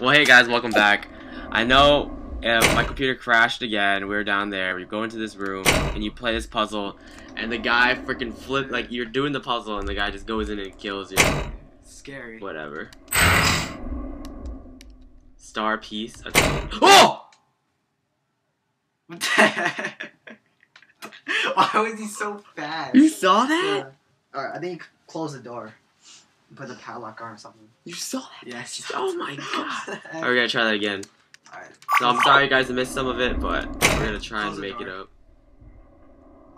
Well, hey guys, welcome back. I know my computer crashed again. We were down there. We go into this room and you play this puzzle, and the guy freaking flipped. Like, you're doing the puzzle, and the guy just goes in and kills you. Scary. Whatever. Star piece. Okay. Oh! What the heck? Why was he so fast? You saw that? Yeah. Alright, I think you closed the door. Put the padlock on or something. You saw that? Yes. Yeah, oh my god. Alright, we're gonna try that again. Alright. So I'm sorry you guys missed some of it, but we're gonna try and make it up.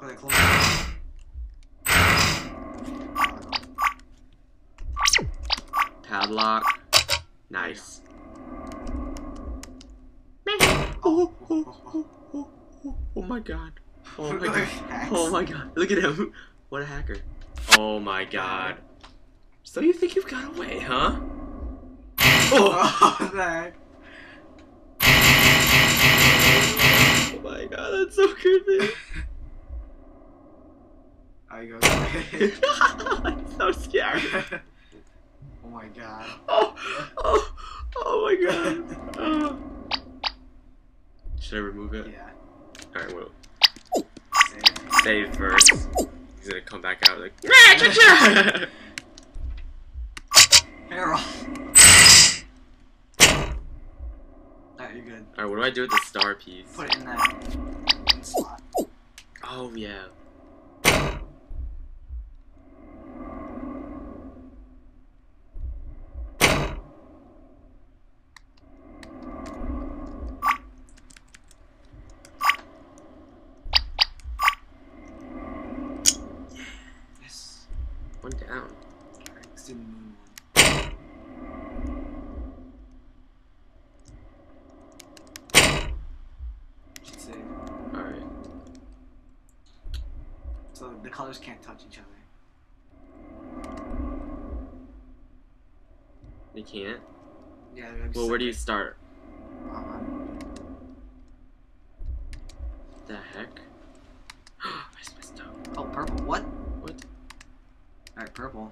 Okay, close the door. Padlock. Nice. Oh my god. Oh my god. Oh my god. Look at him. What a hacker. Oh my god. So you think you've got away, huh? Oh, that. Oh my god, that's so creepy. I go. That's so scary. Oh my god. Oh my god. Oh. Should I remove it? Yeah. Alright, well. Save first. He's gonna come back out like. Alright, you're good. Alright, what do I do with the star piece? Put it in that slot. Oh, yeah. Yes. One down. Alright, let's do the moon. So the colors can't touch each other. They can't? Yeah, they're well, where do you start? The heck? I just messed up. Oh, purple. What? What? Alright, purple.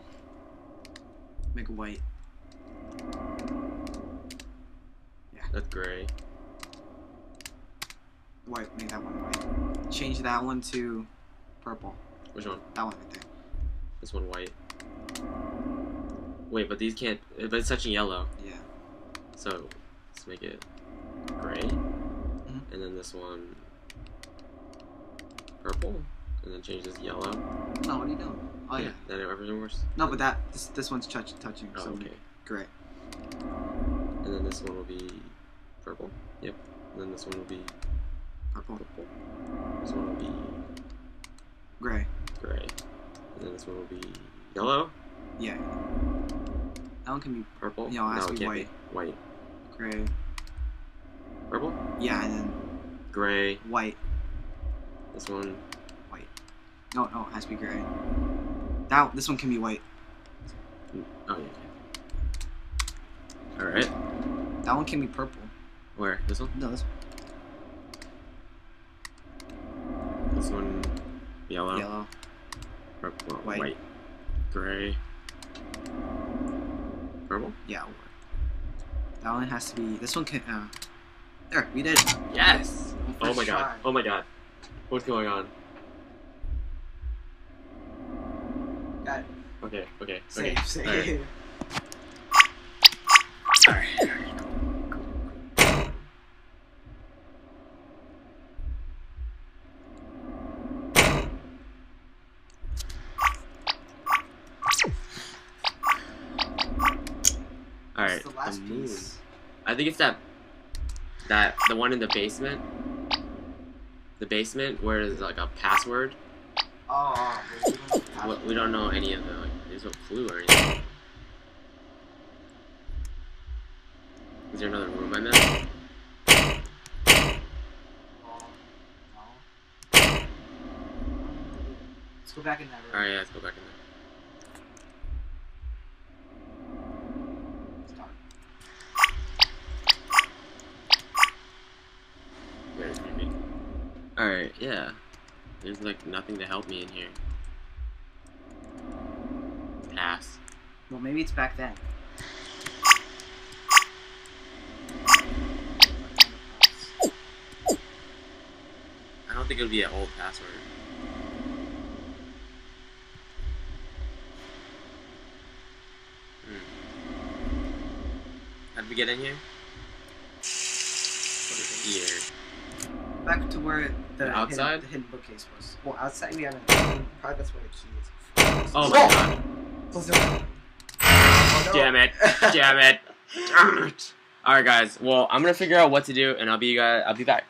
Make it white. Yeah. That's gray. White. Make that one white. Change that one to... purple. Which one? That one right there. This one white. Wait, but these can't. But it's touching yellow. Yeah. So let's make it gray, and then this one purple, and then change this yellow. No, what are you doing? Oh yeah. Then everything worse. No, but that this one's touching. Oh, so okay. Gray. And then this one will be purple. Yep. And then this one will be purple. This one will be. Gray. And then this one will be yellow? Yeah. That one can be purple. No, it has to be white. White. Gray. Purple? Yeah, and then gray. White. This one? White. No, it has to be gray. This one can be white. Oh, yeah. Alright. That one can be purple. Where? This one? No, this one. This one... Yellow. Purple. White. Gray. Purple? Yeah. That one has to be... This one can... There, we did it. Yes! Oh my god. Oh my god. What's going on? Got it. Okay. Save. Alright. Alright, the moon. I think it's the one in the basement. The basement where there's like a password. Oh, we don't know any of them. Like, there's no clue or anything. Is there another room I missed? No. Let's go back in that room. Alright, yeah, let's go back in there. Alright, yeah. There's like nothing to help me in here. Pass. Well, maybe it's back then. don't think it'll be an old password. How did we get in here? Here. Back to where the outside? The hidden bookcase was. Well, outside we have an probably that's where the key is. Oh my god. Close the door. Oh, no. Damn it. Damn it. Damn it. Alright guys, well I'm gonna figure out what to do and I'll be back.